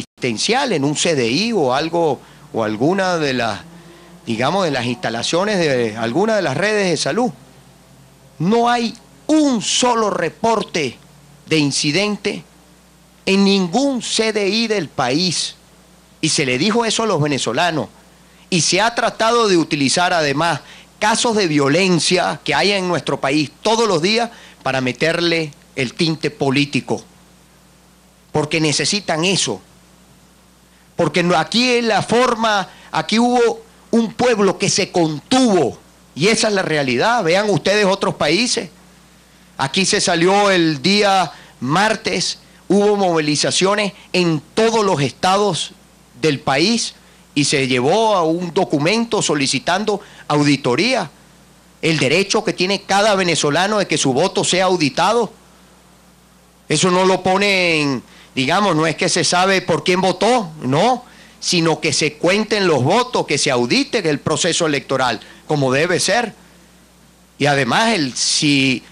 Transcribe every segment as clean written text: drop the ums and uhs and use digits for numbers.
asistencial en un CDI o algo, o alguna de las, digamos, de las instalaciones de alguna de las redes de salud. No hay un solo reporte de incidente en ningún CDI del país. Y se le dijo eso a los venezolanos. Y se ha tratado de utilizar además casos de violencia que hay en nuestro país todos los días para meterle el tinte político. Porque necesitan eso. Porque aquí en la forma, aquí hubo un pueblo que se contuvo. Y esa es la realidad. Vean ustedes otros países. Aquí se salió el día martes, hubo movilizaciones en todos los estados del país y se llevó a un documento solicitando auditoría, el derecho que tiene cada venezolano de que su voto sea auditado. Eso no lo ponen, digamos, no es que se sabe por quién votó, no, sino que se cuenten los votos, que se audite el proceso electoral, como debe ser. Y además, si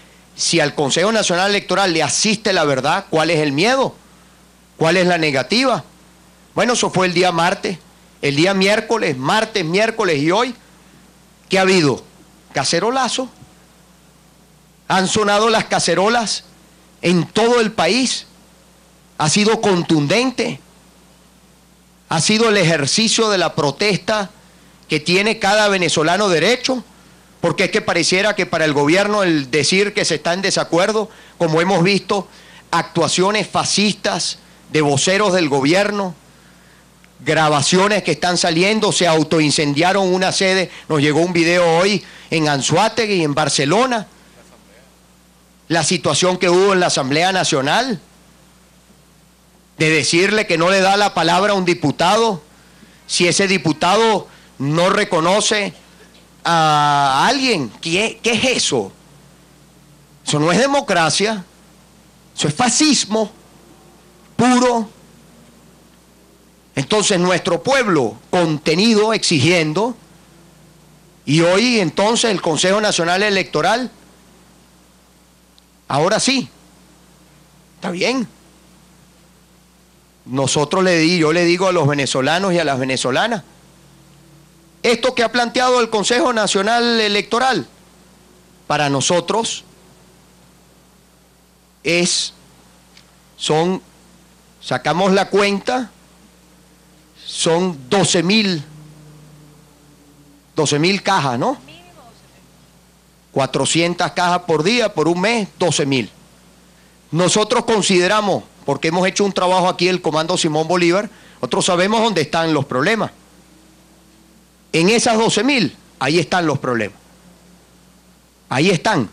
al Consejo Nacional Electoral le asiste la verdad, ¿cuál es el miedo? ¿Cuál es la negativa? Bueno, eso fue el día martes, el día miércoles, martes, miércoles y hoy. ¿Qué ha habido? Cacerolazo. Han sonado las cacerolas en todo el país. Ha sido contundente. Ha sido el ejercicio de la protesta que tiene cada venezolano derecho. Porque es que pareciera que para el gobierno el decir que se está en desacuerdo, como hemos visto, actuaciones fascistas de voceros del gobierno, grabaciones que están saliendo, se autoincendiaron una sede, nos llegó un video hoy en Anzoátegui, en Barcelona, la situación que hubo en la Asamblea Nacional, de decirle que no le da la palabra a un diputado, si ese diputado no reconoce a alguien. ¿Qué es eso? Eso no es democracia, eso es fascismo puro. Entonces nuestro pueblo contenido, exigiendo, y hoy entonces el Consejo Nacional Electoral, ahora sí, está bien. Nosotros yo le digo a los venezolanos y a las venezolanas, esto que ha planteado el Consejo Nacional Electoral, para nosotros sacamos la cuenta, son 12.000 cajas, ¿no? 400 cajas por día, por un mes, 12.000. Nosotros consideramos, porque hemos hecho un trabajo aquí el Comando Simón Bolívar, nosotros sabemos dónde están los problemas. En esas 12.000, ahí están los problemas. Ahí están.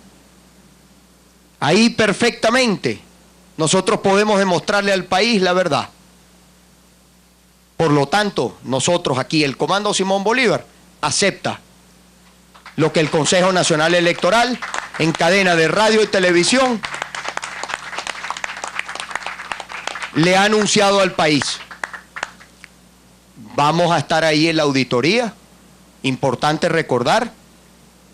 Ahí perfectamente nosotros podemos demostrarle al país la verdad. Por lo tanto, nosotros aquí, el Comando Simón Bolívar, acepta lo que el Consejo Nacional Electoral, en cadena de radio y televisión, le ha anunciado al país. Vamos a estar ahí en la auditoría. Importante recordar,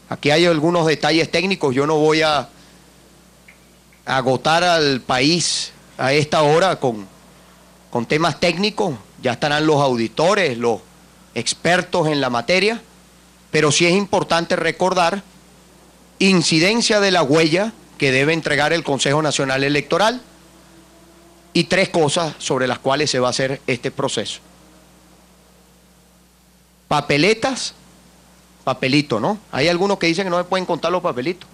aquí hay algunos detalles técnicos, yo no voy a agotar al país a esta hora con temas técnicos, ya estarán los auditores, los expertos en la materia, pero sí es importante recordar incidencia de la huella que debe entregar el Consejo Nacional Electoral y tres cosas sobre las cuales se va a hacer este proceso. Papeletas, papelito, ¿no? Hay algunos que dicen que no se pueden contar los papelitos.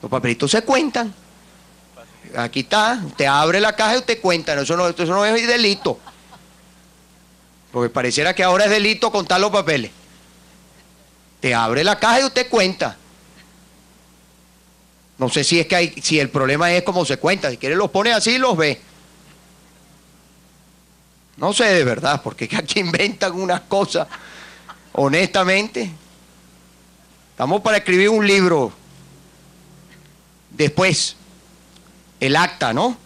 Los papelitos se cuentan. Aquí está, usted abre la caja y usted cuenta. Eso no es delito. Porque pareciera que ahora es delito contar los papeles. Te abre la caja y usted cuenta. No sé si es que si el problema es cómo se cuenta. Si quiere los pone así y los ve. No sé de verdad, porque aquí inventan unas cosas. Honestamente, estamos para escribir un libro. Después, el acta, ¿no?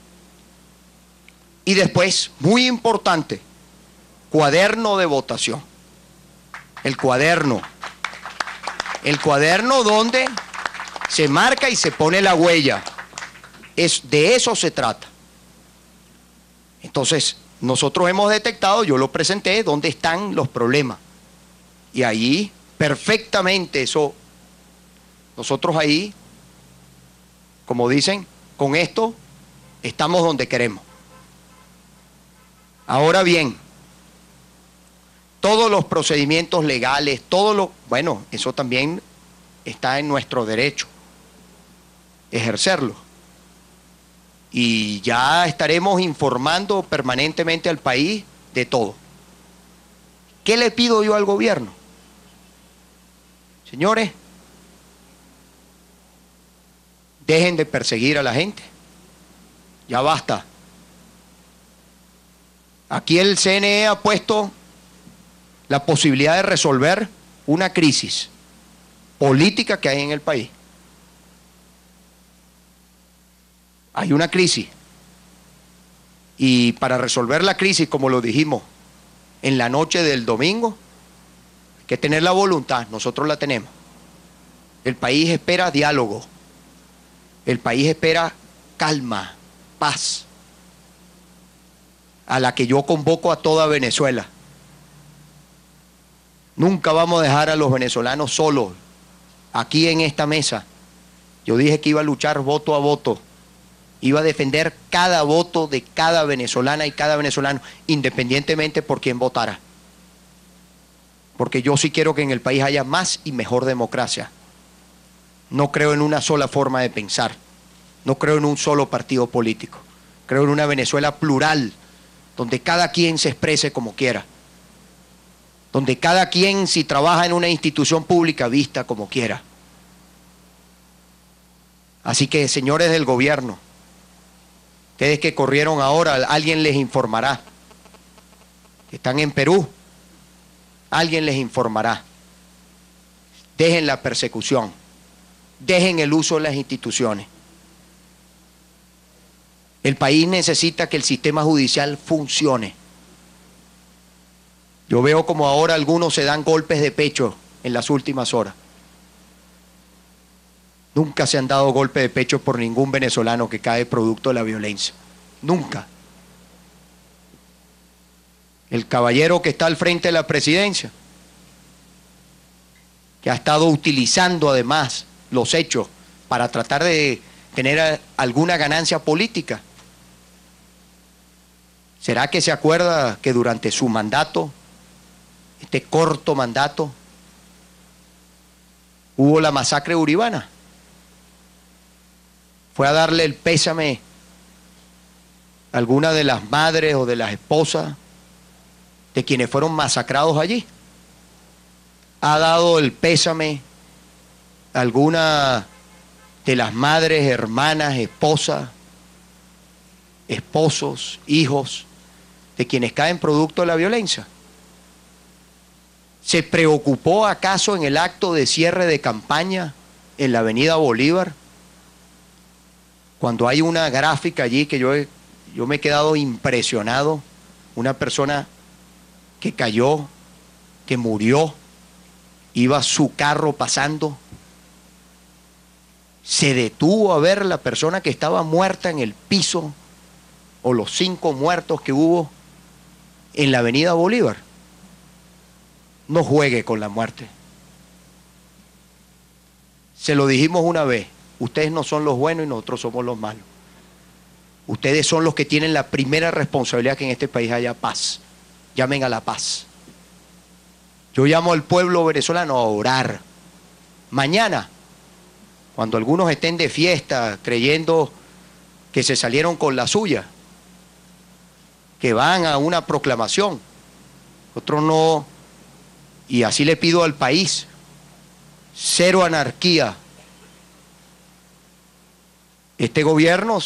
Y después, muy importante, cuaderno de votación. El cuaderno donde se marca y se pone la huella. De eso se trata. Entonces, Nosotros hemos detectado, yo lo presenté, dónde están los problemas. Y ahí, perfectamente eso, nosotros ahí, como dicen, con esto estamos donde queremos. Ahora bien, todos los procedimientos legales, todo lo... Bueno, eso también está en nuestro derecho, ejercerlo. Y ya estaremos informando permanentemente al país de todo. ¿Qué le pido yo al gobierno? Señores, dejen de perseguir a la gente. Ya basta. Aquí el CNE ha puesto la posibilidad de resolver una crisis política que hay en el país. Hay una crisis. Y para resolver la crisis, como lo dijimos en la noche del domingo, hay que tener la voluntad. Nosotros la tenemos. El país espera diálogo. El país espera calma, paz, a la que yo convoco a toda Venezuela. Nunca vamos a dejar a los venezolanos solos. Aquí en esta mesa, yo dije que iba a luchar voto a voto. Iba a defender cada voto de cada venezolana y cada venezolano, independientemente por quién votara. Porque yo sí quiero que en el país haya más y mejor democracia. No creo en una sola forma de pensar. No creo en un solo partido político. Creo en una Venezuela plural, donde cada quien se exprese como quiera. Donde cada quien, si trabaja en una institución pública, vista como quiera. Así que, señores del gobierno, ustedes que corrieron ahora, alguien les informará. Están en Perú, alguien les informará. Dejen la persecución, dejen el uso de las instituciones. El país necesita que el sistema judicial funcione. Yo veo como ahora algunos se dan golpes de pecho en las últimas horas. Nunca se han dado golpes de pecho por ningún venezolano que cae producto de la violencia. Nunca. El caballero que está al frente de la presidencia, que ha estado utilizando además los hechos para tratar de tener alguna ganancia política, ¿será que se acuerda que durante su mandato, este corto mandato, hubo la masacre Uribana? Fue a darle el pésame a alguna de las madres o de las esposas de quienes fueron masacrados allí. Ha dado el pésame a alguna de las madres, hermanas, esposas, esposos, hijos de quienes caen producto de la violencia. ¿Se preocupó acaso en el acto de cierre de campaña en la Avenida Bolívar, cuando hay una gráfica allí que yo me he quedado impresionado, una persona que cayó, que murió, iba su carro pasando, se detuvo a ver la persona que estaba muerta en el piso, o los 5 muertos que hubo en la Avenida Bolívar? No juegue con la muerte. Se lo dijimos una vez, ustedes no son los buenos y nosotros somos los malos. Ustedes son los que tienen la primera responsabilidad que en este país haya paz. Llamen a la paz. Yo llamo al pueblo venezolano a orar. Mañana, cuando algunos estén de fiesta creyendo que se salieron con la suya, que van a una proclamación, otros no, y así le pido al país, cero anarquía. Este gobierno...